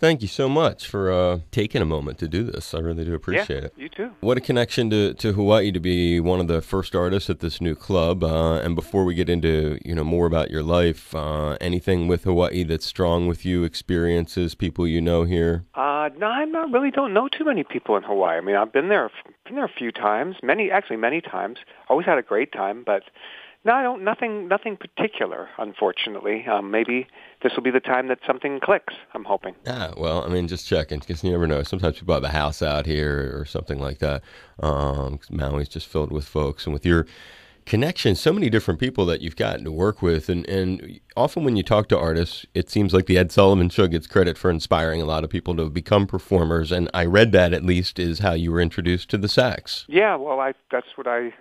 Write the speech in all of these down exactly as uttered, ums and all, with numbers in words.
Thank you so much for uh, taking a moment to do this. I really do appreciate yeah, it. You too. What a connection to, to Hawaii to be one of the first artists at this new club. Uh, and before we get into, you know, more about your life, uh, anything with Hawaii that's strong with you, experiences, people you know here? Uh, no, I not really don't know too many people in Hawaii. I mean, I've been there, been there a few times, many actually many times. Always had a great time, but no, I don't. Nothing, nothing particular, unfortunately. Um, maybe this will be the time that something clicks, I'm hoping. Yeah, well, I mean, just checking, because you never know. Sometimes people have a house out here or something like that. Um, Maui's just filled with folks. And with your connections, so many different people that you've gotten to work with. And, and often when you talk to artists, it seems like the Ed Sullivan Show gets credit for inspiring a lot of people to become performers. And I read that, at least, is how you were introduced to the sax. Yeah, well, I that's what I...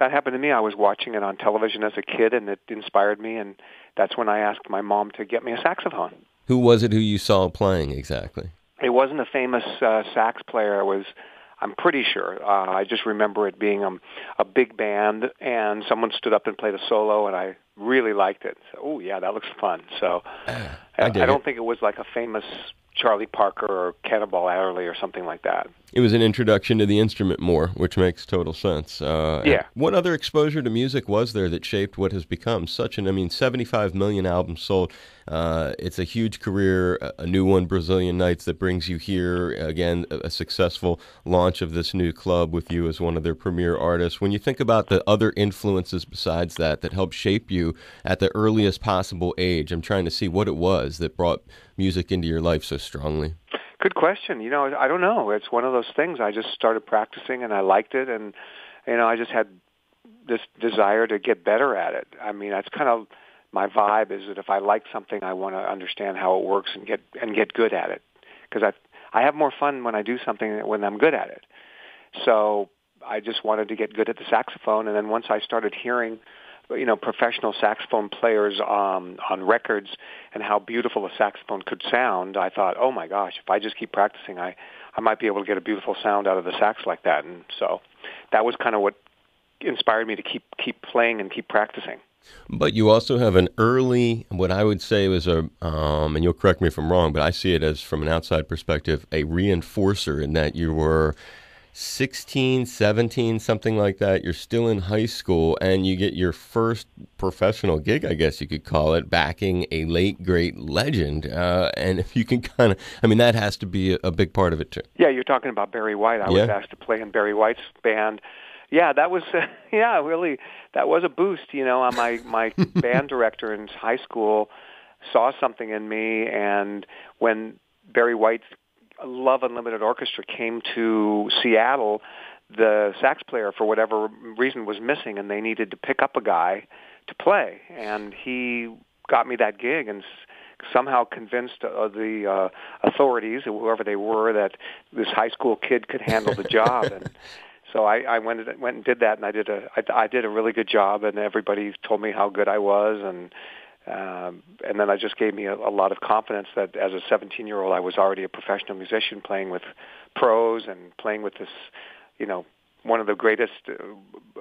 That happened to me. I was watching it on television as a kid, and it inspired me, and that's when I asked my mom to get me a saxophone. Who was it who you saw playing exactly? It wasn't a famous uh, sax player. It was, I'm pretty sure. Uh, I just remember it being um, a big band, and someone stood up and played a solo, and I really liked it. So, oh, yeah, that looks fun. So I, I, I don't it. think it was like a famous Charlie Parker or Cannonball Adderley or something like that. It was an introduction to the instrument more, which makes total sense. Uh, yeah. What other exposure to music was there that shaped what has become such an, I mean, seventy-five million albums sold. Uh, it's a huge career, a new one, Brazilian Nights, that brings you here. Again, a successful launch of this new club with you as one of their premier artists. When you think about the other influences besides that that helped shape you at the earliest possible age, I'm trying to see what it was that brought music into your life so strongly. Good question. You know, I don't know. It's one of those things. I just started practicing and I liked it, and, you know, I just had this desire to get better at it. I mean, that's kind of my vibe, is that if I like something, I want to understand how it works and get and get good at it, because I I have more fun when I do something when I'm good at it. So I just wanted to get good at the saxophone, and then once I started hearing, you know, professional saxophone players um, on records and how beautiful a saxophone could sound, I thought, oh my gosh, if I just keep practicing, I, I might be able to get a beautiful sound out of the sax like that. And so that was kind of what inspired me to keep keep playing and keep practicing. But you also have an early, what I would say was a, um, and you'll correct me if I'm wrong, but I see it as, from an outside perspective, a reinforcer, in that you were sixteen, seventeen, something like that. You're still in high school, and you get your first professional gig, I guess you could call it, backing a late, great legend. Uh, and if you can kind of, I mean, that has to be a, a big part of it, too. Yeah, you're talking about Barry White. I yeah. was asked to play in Barry White's band. Yeah, that was, uh, yeah, really, that was a boost. You know, my, my band director in high school saw something in me, and when Barry White's Love Unlimited Orchestra came to Seattle, the sax player, for whatever reason, was missing, and they needed to pick up a guy to play. And he got me that gig, and somehow convinced uh, the uh, authorities, whoever they were, that this high school kid could handle the job. And so I, I went and, went and did that, and I did a I, I did a really good job, and everybody told me how good I was, and. Um, and then that just gave me a, a lot of confidence that as a seventeen-year-old, I was already a professional musician, playing with pros and playing with this, you know, one of the greatest,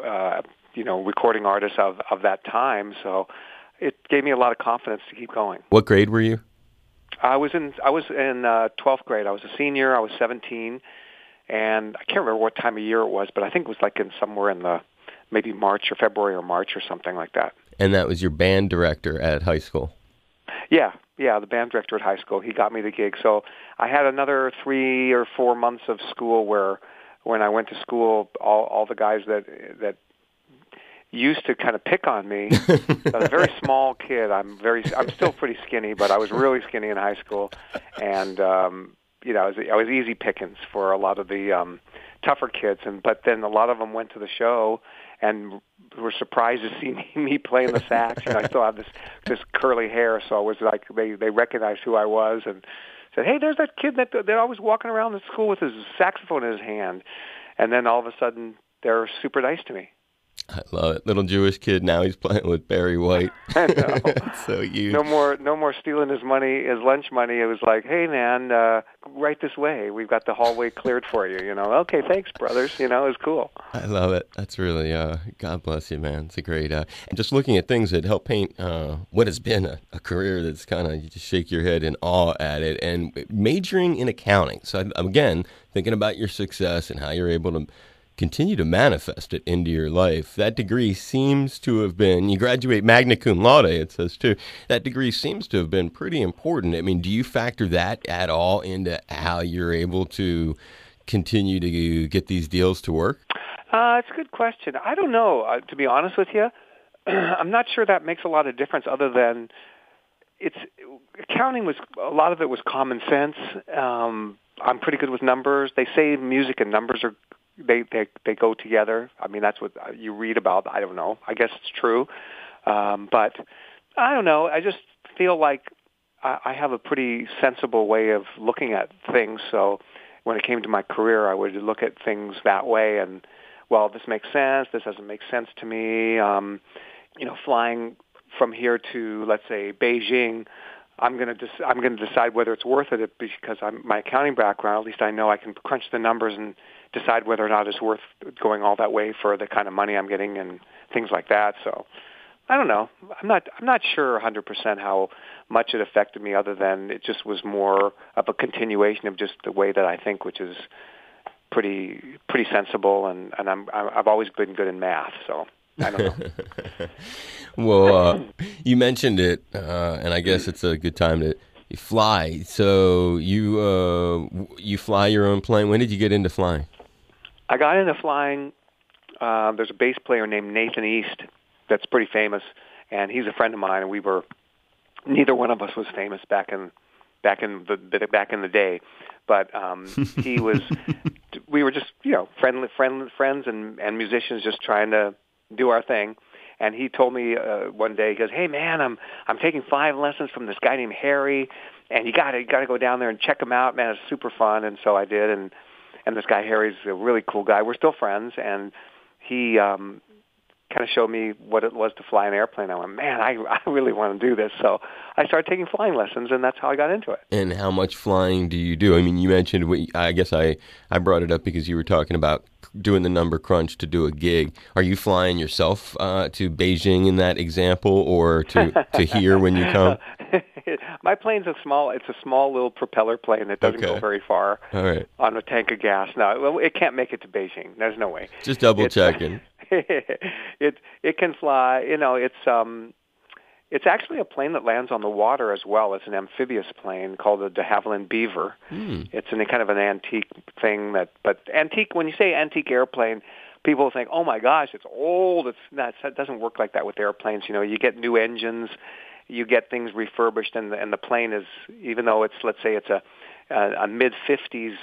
uh, you know, recording artists of, of that time. So it gave me a lot of confidence to keep going. What grade were you? I was in I was in uh, twelfth grade. I was a senior. I was seventeen, and I can't remember what time of year it was, but I think it was like in somewhere in the maybe March or February or March or something like that. And that was your band director at high school? Yeah, yeah, the band director at high school. He got me the gig. So I had another three or four months of school where, when I went to school, all, all the guys that that used to kind of pick on me. I was a very small kid. I'm very, I'm still pretty skinny, but I was really skinny in high school. And, um, you know, I was, I was easy pickings for a lot of the um, tougher kids. And but then a lot of them went to the show and were surprised to see me, me playing the sax. You know, I still have this this curly hair, so I was like, they, they recognized who I was and said, hey, there's that kid that they're always walking around at school with his saxophone in his hand. And then all of a sudden, they're super nice to me. I love it. Little Jewish kid, now he's playing with Barry White. So huge. No more no more stealing his money, his lunch money. It was like, hey, man, uh, right this way. We've got the hallway cleared for you, you know. Okay, thanks, brothers. You know, it was cool. I love it. That's really, uh, God bless you, man. It's a great, uh, and just looking at things that help paint uh, what has been a, a career that's kind of, you just shake your head in awe at it, and majoring in accounting. So, again, thinking about your success and how you're able to continue to manifest it into your life. That degree seems to have been, you graduate magna cum laude, it says too, that degree seems to have been pretty important. I mean, do you factor that at all into how you're able to continue to get these deals to work? Uh, it's a good question. I don't know, uh, to be honest with you. I'm not sure that makes a lot of difference other than it's, accounting was, a lot of it was common sense. Um, I'm pretty good with numbers. They say music and numbers are They, they they go together. I mean, that's what you read about. I don't know. I guess it's true. Um, but I don't know. I just feel like I, I have a pretty sensible way of looking at things. So when it came to my career, I would look at things that way. And, well, this makes sense. This doesn't make sense to me. Um, you know, flying from here to, let's say, Beijing, I'm going to de- I'm going to decide whether it's worth it because I'm, my accounting background, at least I know I can crunch the numbers and decide whether or not it's worth going all that way for the kind of money I'm getting and things like that. So I don't know. I'm not I'm not sure one hundred percent how much it affected me other than it just was more of a continuation of just the way that I think, which is pretty pretty sensible, and, and I'm I've always been good in math, so I don't know. Well, uh, you mentioned it, uh, and I guess it's a good time to fly. So you uh, you fly your own plane. When did you get into flying? I got into flying. Uh, there's a bass player named Nathan East that's pretty famous, and he's a friend of mine. And we were neither one of us was famous back in back in the back in the day, but um, he was. We were just you know friendly, friendly friends and, and musicians just trying to do our thing. And he told me uh, one day, he goes, "Hey man, I'm I'm taking flying lessons from this guy named Harry, and you got to you got to go down there and check him out, man. It's super fun." And so I did, and and this guy Harry's a really cool guy. We're still friends, and he um, kind of showed me what it was to fly an airplane. I went, "Man, I I really want to do this." So I started taking flying lessons, and that's how I got into it. And how much flying do you do? I mean, you mentioned what, I guess I I brought it up because you were talking about doing the number crunch to do a gig. Are you flying yourself uh, to Beijing in that example, or to, to here when you come? My plane's a small, it's a small little propeller plane that doesn't okay. go very far All right. on a tank of gas. No, it, it can't make it to Beijing. There's no way. Just double it's, checking. it it can fly, you know, it's um it's actually a plane that lands on the water as well. It's an amphibious plane called the de Havilland Beaver. Mm. It's an, kind of an antique thing that, but antique, when you say antique airplane, people think, oh my gosh, it's old. It's not, it doesn't work like that with airplanes. You know, you get new engines, you get things refurbished, and the, and the plane is, even though it's, let's say it's a, a, a mid fifties,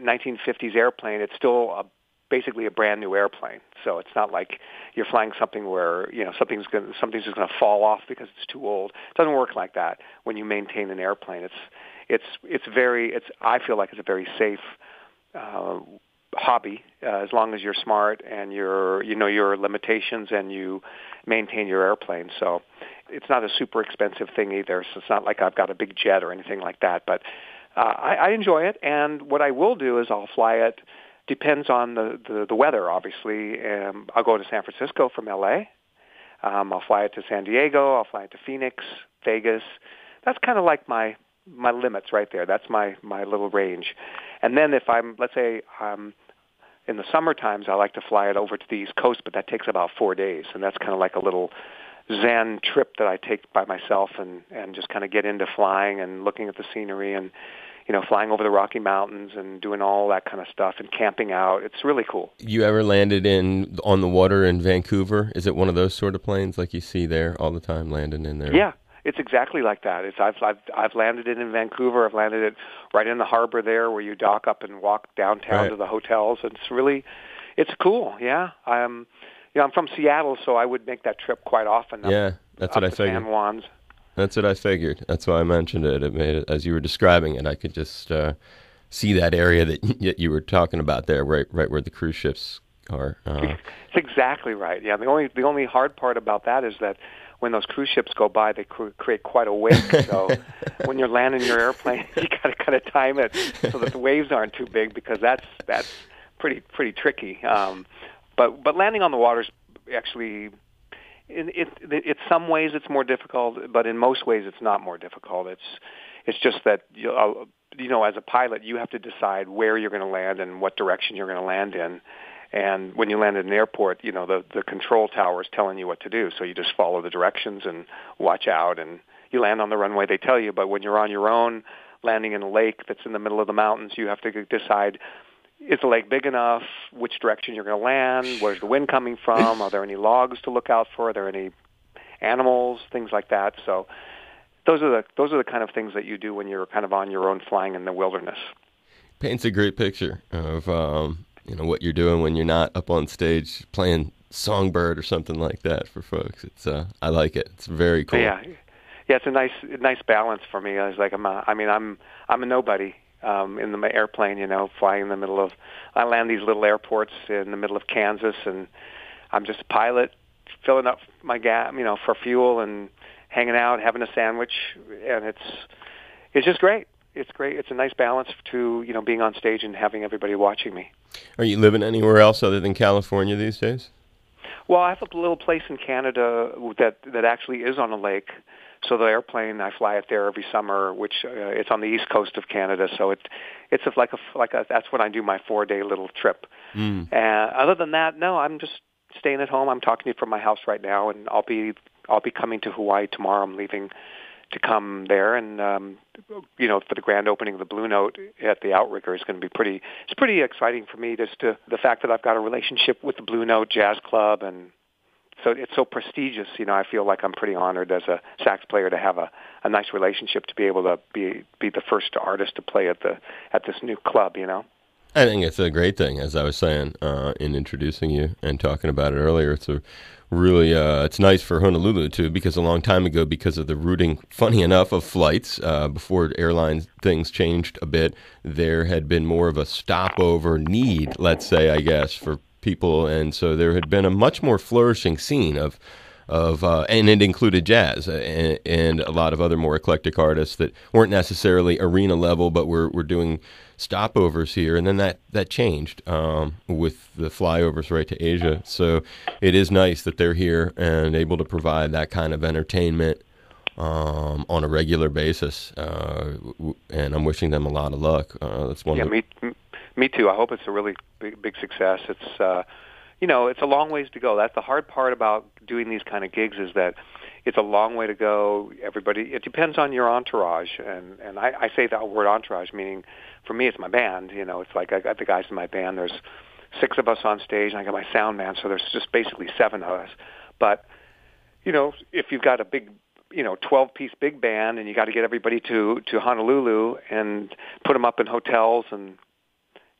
nineteen fifties airplane, it's still a basically a brand new airplane. So it's not like you're flying something where, you know, something's going something's just going to fall off because it's too old. It doesn't work like that when you maintain an airplane. It's it's it's very it's I feel like it's a very safe uh, hobby uh, as long as you're smart and you're you know your limitations and you maintain your airplane. So it's not a super expensive thing either. So it's not like I've got a big jet or anything like that, but uh, I, I enjoy it, and what I will do is I'll fly it. Depends on the, the, the weather, obviously. Um, I'll go to San Francisco from L A. Um, I'll fly it to San Diego. I'll fly it to Phoenix, Vegas. That's kind of like my my limits right there. That's my, my little range. And then if I'm, let's say, um, in the summer times, I like to fly it over to the East Coast, but that takes about four days. And that's kind of like a little zen trip that I take by myself and, and just kind of get into flying and looking at the scenery and you know, flying over the Rocky Mountains and doing all that kind of stuff and camping out. It's really cool. You ever landed in on the water in Vancouver? Is it one of those sort of planes like you see there all the time landing in there? Yeah, it's exactly like that. It's I've I've, I've landed it in Vancouver. I've landed it right in the harbor there where you dock up and walk downtown right. to the hotels. It's really, it's cool, yeah. I'm, you know, I'm from Seattle, so I would make that trip quite often. Up, yeah, that's what I figured. San Juan's. That's what I figured. That's why I mentioned it. It made it, as you were describing it, I could just uh, see that area that you were talking about there, right, right where the cruise ships Or uh... That's exactly right. Yeah. The only the only hard part about that is that when those cruise ships go by, they cr- create quite a wake. So when you're landing your airplane, you got to kind of time it so that the waves aren't too big, because that's that's pretty pretty tricky. Um, but but landing on the water's actually, in it, it, in some ways it's more difficult, but in most ways it's not more difficult. It's it's just that you know, you know as a pilot you have to decide where you're going to land and what direction you're going to land in. And when you land at an airport, you know, the, the control tower is telling you what to do. So you just follow the directions and watch out. And you land on the runway they tell you. But when you're on your own, landing in a lake that's in the middle of the mountains, you have to decide, is the lake big enough? Which direction you're going to land? Where's the wind coming from? Are there any logs to look out for? Are there any animals? Things like that. So those are the those are the kind of things that you do when you're kind of on your own flying in the wilderness. Paints a great picture of... Um... you know, what you're doing when you're not up on stage playing Songbird or something like that for folks. It's uh, I like it. It's very cool. Yeah, yeah. It's a nice, nice balance for me. I was like, I'm a, I mean, I'm, I'm a nobody um, in the airplane. You know, flying in the middle of, I land these little airports in the middle of Kansas, and I'm just a pilot filling up my gas, you know, for fuel and hanging out, having a sandwich, and it's, it's just great. It's great. It's a nice balance to, you know, being on stage and having everybody watching me. Are you living anywhere else other than California these days? Well, I have a little place in Canada that that actually is on a lake. So the airplane, I fly it there every summer, which uh, it's on the east coast of Canada. So it it's like a like a, that's when I do my four day little trip. Mm. Uh, other than that, no, I'm just staying at home. I'm talking to you from my house right now, and I'll be I'll be coming to Hawaii tomorrow. I'm leaving to come there, and um, you know, for the grand opening of the Blue Note at the Outrigger is going to be pretty. It's pretty exciting for me, just to the fact that I've got a relationship with the Blue Note Jazz Club, and so it's so prestigious. You know, I feel like I'm pretty honored as a sax player to have a, a nice relationship, to be able to be be the first artist to play at the at this new club. You know, I think it's a great thing. As I was saying uh, in introducing you and talking about it earlier, it's a Really, uh, it's nice for Honolulu, too, because a long time ago, because of the routing, funny enough, of flights, uh, before airline things changed a bit, there had been more of a stopover need, let's say, I guess, for people. And so there had been a much more flourishing scene of, of uh, and it included jazz and, and a lot of other more eclectic artists that weren't necessarily arena level, but were, were doing stopovers here, and then that that changed um with the flyovers right to Asia. So it is nice that they're here and able to provide that kind of entertainment um on a regular basis, uh and I'm wishing them a lot of luck. Uh that's one yeah, of the... me me too. I hope it's a really big, big success. It's uh you know, it's a long ways to go. That's the hard part about doing these kind of gigs, is that it's a long way to go. Everybody, it depends on your entourage, and and I, I say that word entourage, meaning for me it's my band. You know, it's like I got the guys in my band. There's six of us on stage, and I got my sound man, so there's just basically seven of us. But you know, if you've got a big, you know, twelve-piece big band, and you got to get everybody to to Honolulu and put them up in hotels, and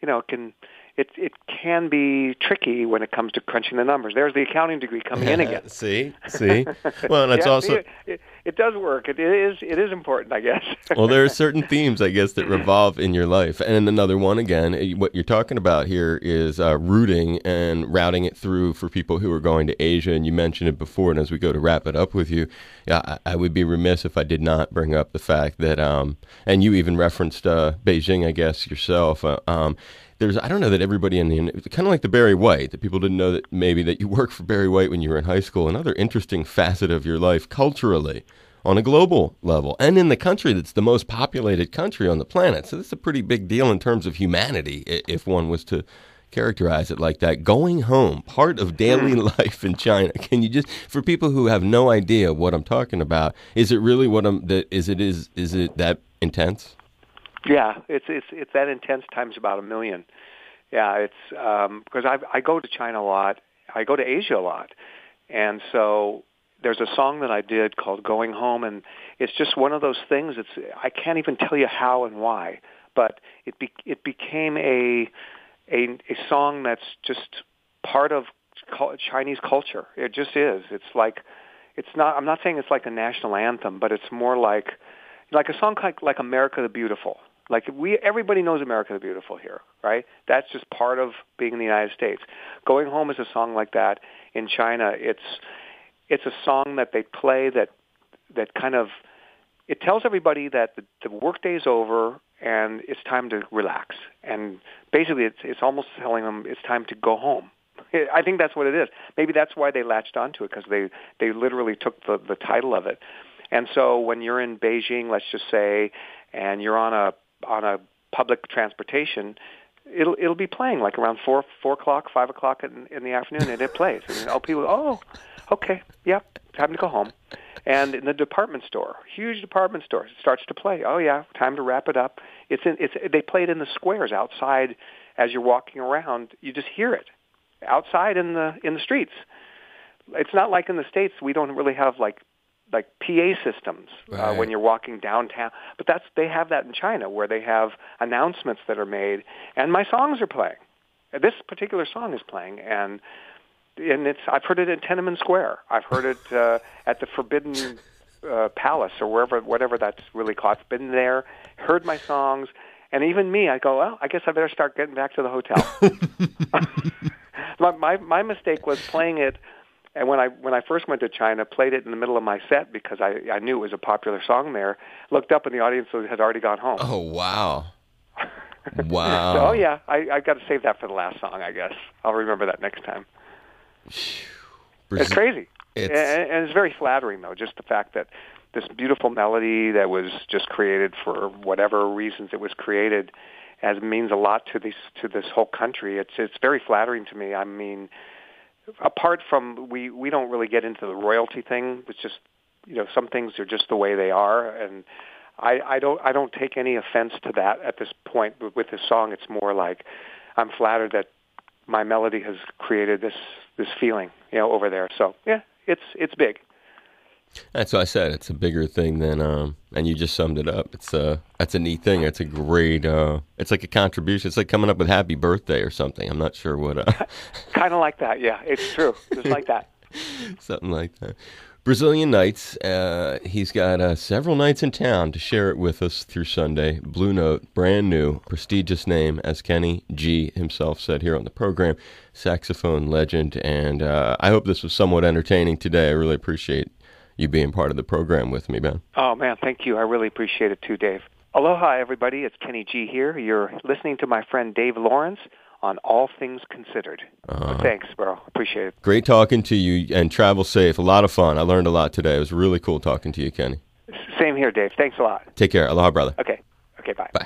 you know, it can. It it can be tricky when it comes to crunching the numbers. There's the accounting degree coming in again. see, see. Well, and it's yeah, also it, it, it does work. It, it is it is important, I guess. Well, there are certain themes, I guess, that revolve in your life, and another one again. What you're talking about here is uh, routing and routing it through for people who are going to Asia. And you mentioned it before. And as we go to wrap it up with you, yeah, I, I would be remiss if I did not bring up the fact that um, and you even referenced uh, Beijing, I guess, yourself. Uh, um, There's, I don't know that everybody in the, it's kind of like the Barry White, that people didn't know that maybe that you worked for Barry White when you were in high school. Another interesting facet of your life culturally on a global level, and in the country that's the most populated country on the planet. So this is a pretty big deal in terms of humanity, if one was to characterize it like that. Going home, part of daily life in China. Can you just, for people who have no idea what I'm talking about, is it really what I'm, that, is it is is it that intense? Yeah, it's it's it's that intense times about a million. Yeah, it's because um, I I go to China a lot. I go to Asia a lot, and so there's a song that I did called "Going Home," and it's just one of those things. It's I can't even tell you how and why, but it be, it became a, a a song that's just part of Chinese culture. It just is. It's like it's not. I'm not saying it's like a national anthem, but it's more like like a song like like "America the Beautiful." Like we, everybody knows America the Beautiful here, right? That's just part of being in the United States. Going Home is a song like that. In China, it's it's a song that they play that that kind of it tells everybody that the, the workday is over and it's time to relax. And basically, it's it's almost telling them it's time to go home. I think that's what it is. Maybe that's why they latched onto it, because they they literally took the the title of it. And so when you're in Beijing, let's just say, and you're on a on a public transportation, it'll it'll be playing like around four four o'clock, five o'clock in, in the afternoon, and it plays. And all people, oh, okay, yep, time to go home. And in the department store, huge department store, it starts to play. Oh yeah, time to wrap it up. It's in it's they play it in the squares outside as you're walking around. You just hear it outside in the in the streets. It's not like in the States, we don't really have like. like P A systems uh, right. when you're walking downtown. But that's they have that in China, where they have announcements that are made, and my songs are playing. This particular song is playing, and and it's I've heard it at Tiananmen Square. I've heard it uh, at the Forbidden uh, Palace or wherever, whatever that's really called. I've been there, heard my songs, and even me, I go, well, I guess I better start getting back to the hotel. my, my my mistake was playing it. And when I when I first went to China, played it in the middle of my set because I, I knew it was a popular song there. Looked up and the audience had already gone home. Oh wow, wow! So, oh yeah, I I got to save that for the last song. I guess I'll remember that next time. It's crazy, it's... And, and it's very flattering though. Just the fact that this beautiful melody that was just created for whatever reasons it was created, as means a lot to this to this whole country. It's it's very flattering to me. I mean. Apart from, we, we don't really get into the royalty thing. It's just, you know, some things are just the way they are, and I, I don't I don't take any offense to that at this point. But with this song, it's more like I'm flattered that my melody has created this this feeling, you know, over there. So yeah, it's it's big. That's what I said. It's a bigger thing than, um, and you just summed it up. It's a that's a neat thing. It's a great. Uh, it's like a contribution. It's like coming up with "Happy Birthday" or something. I'm not sure what. Uh... kind of like that. Yeah, it's true. Just like that. Something like that. Brazilian Nights. Uh, he's got uh, several nights in town to share it with us through Sunday. Blue Note, brand new, prestigious name, as Kenny G himself said here on the program, saxophone legend. And uh, I hope this was somewhat entertaining today. I really appreciate you being part of the program with me, Ben. Oh, man, thank you. I really appreciate it too, Dave. Aloha, everybody. It's Kenny G here. You're listening to my friend Dave Lawrence on All Things Considered. Uh, Thanks, bro. Appreciate it. Great talking to you, and travel safe. A lot of fun. I learned a lot today. It was really cool talking to you, Kenny. Same here, Dave. Thanks a lot. Take care. Aloha, brother. Okay. Okay, bye. Bye.